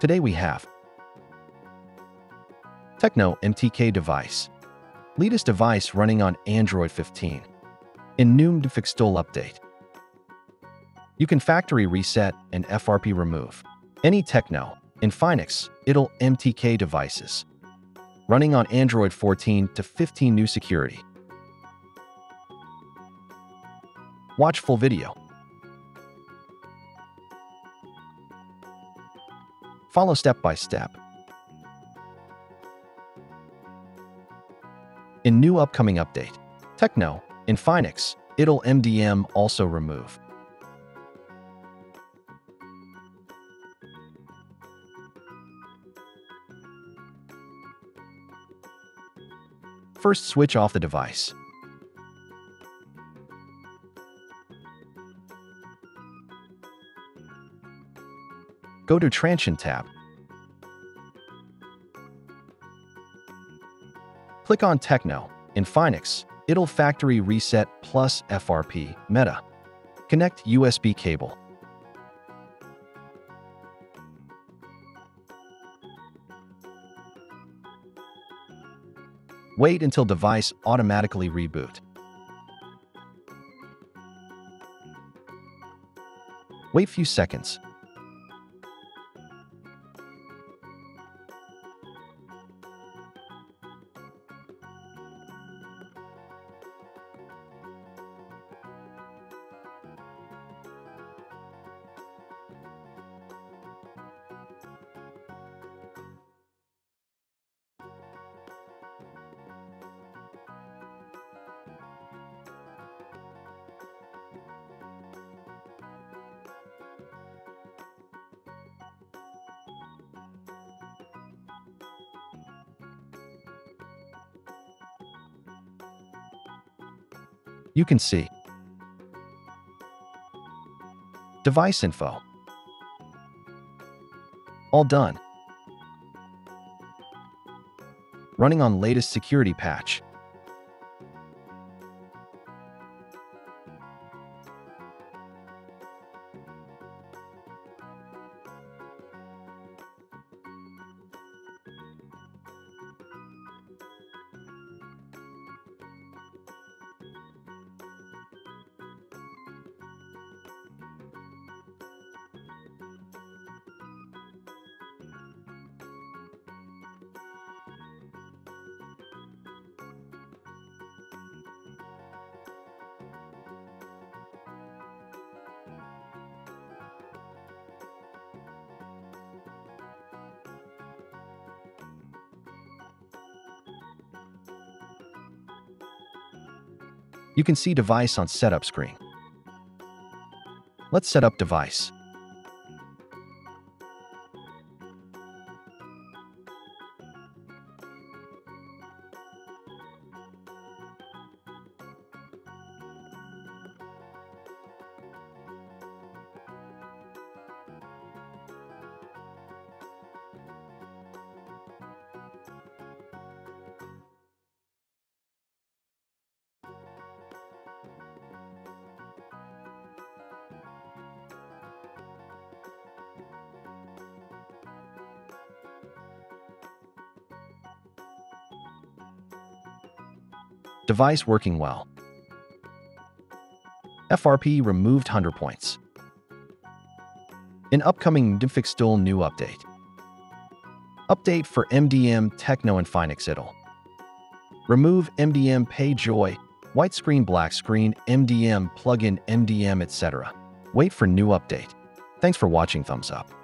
Today we have Tecno MTK device, latest device running on Android 15. In new MDMFiXTool update, you can factory reset and FRP remove any Tecno, Infinix, Itel MTK devices running on Android 14 to 15 new security. Watch full video. Follow step by step. In new upcoming update, Tecno, Infinix, Itel MDM also remove. First, switch off the device. Go to Transient tab. Click on Tecno, Infinix, Itel Factory Reset plus FRP Meta. Connect USB cable. Wait until device automatically reboot. Wait few seconds. You can see device info. All done. Running on latest security patch. You can see device on setup screen. Let's set up device. Device working well. FRP removed 100 points. In upcoming MDMFiXTool new update. Update for MDM Tecno Infinix Itel. Remove MDM Pay Joy, white screen, black screen, MDM plugin, MDM, etc. Wait for new update. Thanks for watching. Thumbs up.